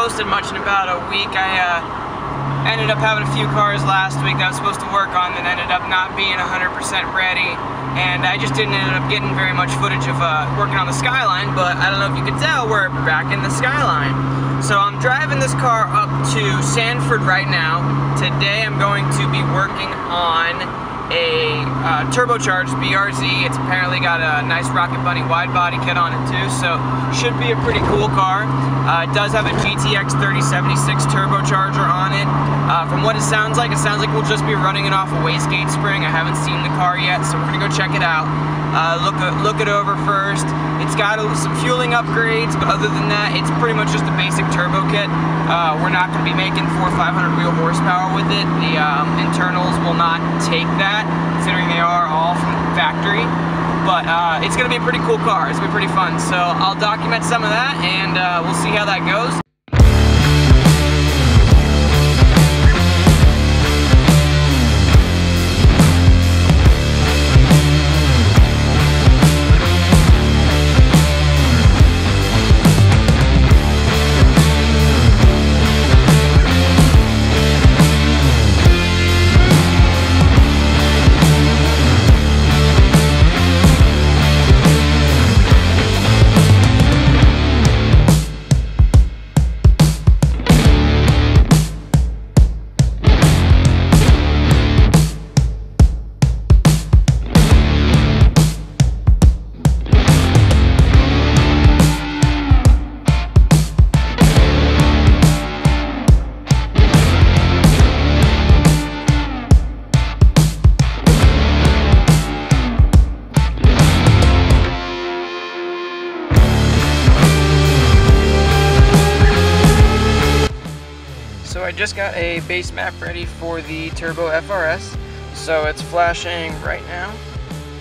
posted much in about a week. I ended up having a few cars last week that I was supposed to work on that ended up not being 100% ready, and I just didn't end up getting very much footage of working on the Skyline, but I don't know if you could tell, we're back in the Skyline. So I'm driving this car up to Sanford right now. Today I'm going to be working on a turbocharged BRZ. It's apparently got a nice Rocket Bunny wide body kit on it too, so should be a pretty cool car. It does have a GTX3076 turbocharger on it. From what it sounds like we'll just be running it off a wastegate spring. I haven't seen the car yet, so we're gonna go check it out. Look it over first. It's got some fueling upgrades, but other than that, it's pretty much just a basic turbo kit. We're not going to be making 400 or 500 real horsepower with it. The internals will not take that, considering they are all from the factory. But it's going to be a pretty cool car. It's going to be pretty fun. So I'll document some of that, and we'll see how that goes. So I just got a base map ready for the turbo FRS, so it's flashing right now,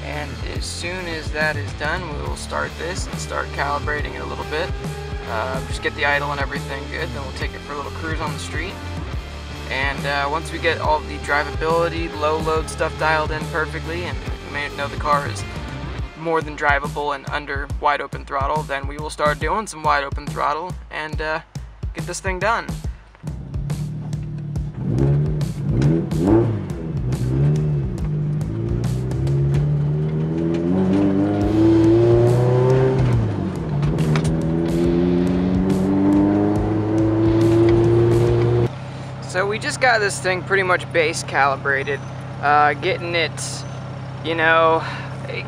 and as soon as that is done we will start this and start calibrating it a little bit. Just get the idle and everything good, then we'll take it for a little cruise on the street, and once we get all the drivability, low load stuff dialed in perfectly and we may know the car is more than drivable and under wide open throttle, then we will start doing some wide open throttle and get this thing done. So we just got this thing pretty much base calibrated, getting it, you know,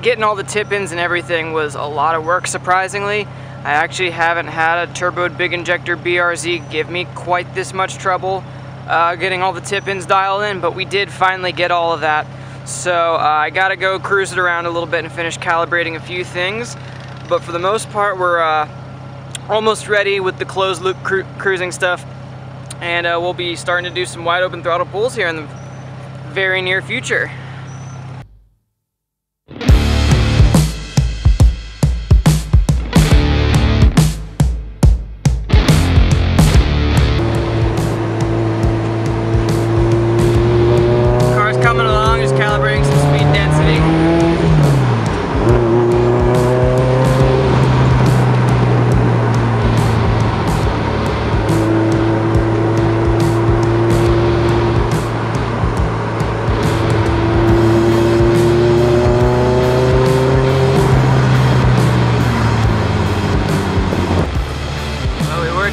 getting all the tip-ins and everything was a lot of work, surprisingly. I actually haven't had a turboed big injector BRZ give me quite this much trouble getting all the tip-ins dialed in, but we did finally get all of that. So I gotta go cruise it around a little bit and finish calibrating a few things, but for the most part we're almost ready with the closed loop cruising stuff. And we'll be starting to do some wide open throttle pulls here in the very near future.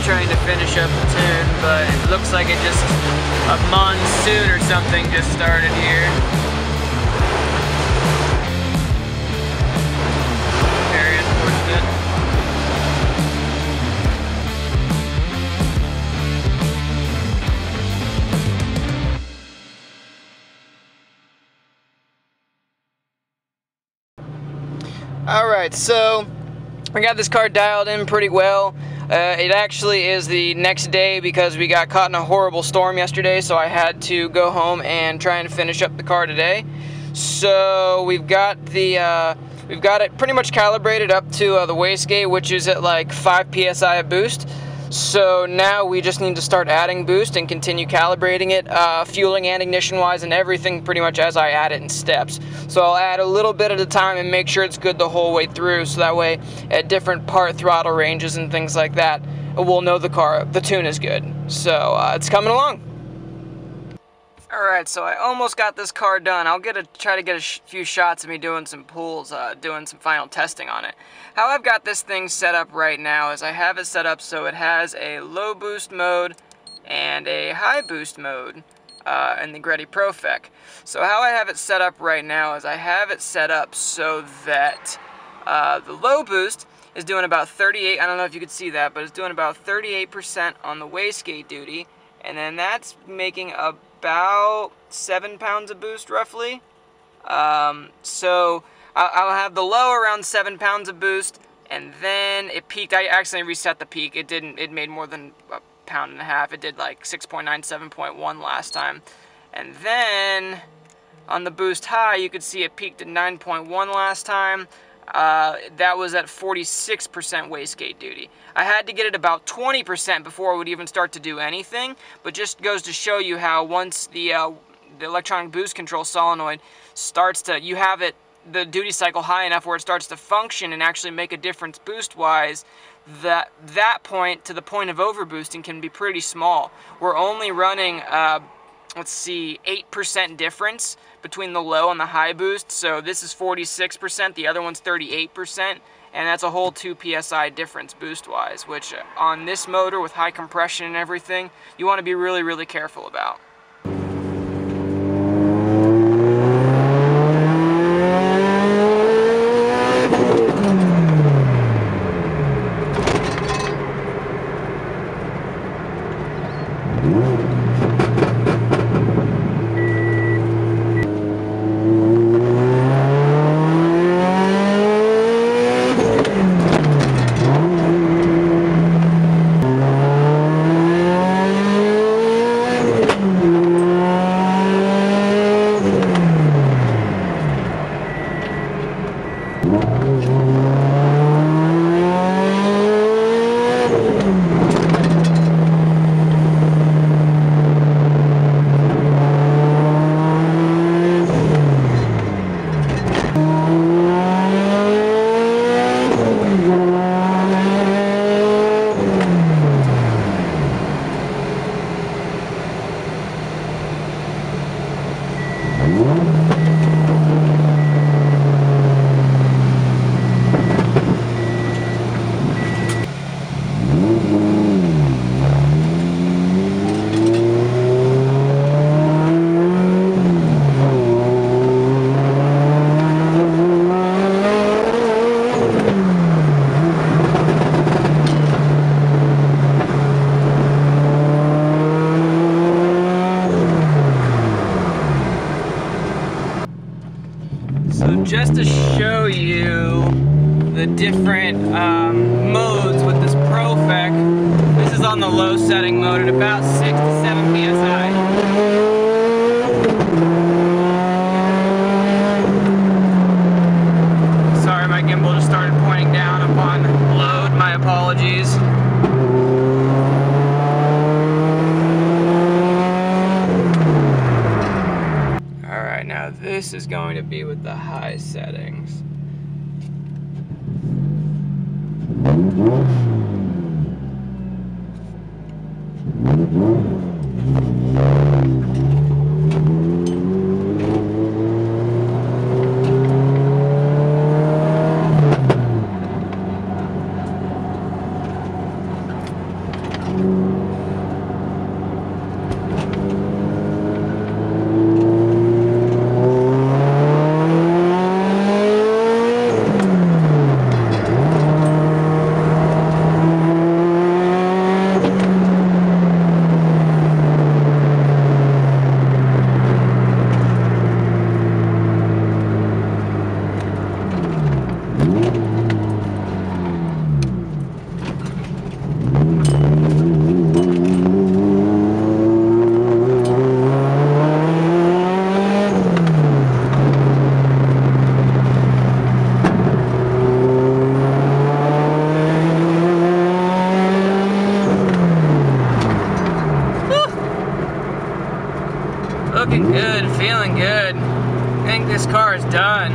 Trying to finish up the tune, but it looks like it just a monsoon or something just started here. Very unfortunate. Alright, so we got this car dialed in pretty well. It actually is the next day because we got caught in a horrible storm yesterday, so I had to go home and try and finish up the car today. So we've got the we've got it pretty much calibrated up to the wastegate, which is at like 5 psi of boost. So now we just need to start adding boost and continue calibrating it, fueling and ignition wise and everything pretty much as I add it in steps. So I'll add a little bit at a time and make sure it's good the whole way through, so that way at different part throttle ranges and things like that we'll know the car, the tune is good. So it's coming along. Alright, so I almost got this car done. I'll try to get a few shots of me doing some pulls, doing some final testing on it. How I've got this thing set up right now is I have it set up so it has a low boost mode and a high boost mode in the Greddy ProFec. So how I have it set up right now is I have it set up so that the low boost is doing about 38, I don't know if you could see that, but it's doing about 38% on the wastegate duty, and then that's making a about 7 pounds of boost roughly. So I'll have the low around 7 pounds of boost, and then it peaked. I accidentally reset the peak. It didn't, it made more than 1.5 pounds. It did like 6.9, 7.1 last time. And then on the boost high, you could see it peaked at 9.1 last time. That was at 46% wastegate duty. I had to get it about 20% before it would even start to do anything, but just goes to show you how once the electronic boost control solenoid starts to, you have it, the duty cycle high enough where it starts to function and actually make a difference boost-wise, that point to the point of overboosting can be pretty small. We're only running, let's see, 8% difference between the low and the high boost. So this is 46%, the other one's 38%, and that's a whole 2 PSI difference boost-wise, which on this motor with high compression and everything, you want to be really, really careful about. Just to show you the different modes with this ProFec, this is on the low setting mode at about 6 to 7 PSI. This is going to be with the high settings. Looking good, feeling good. I think this car is done.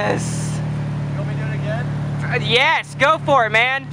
Yes. You want me to do it again? Yes, go for it, man.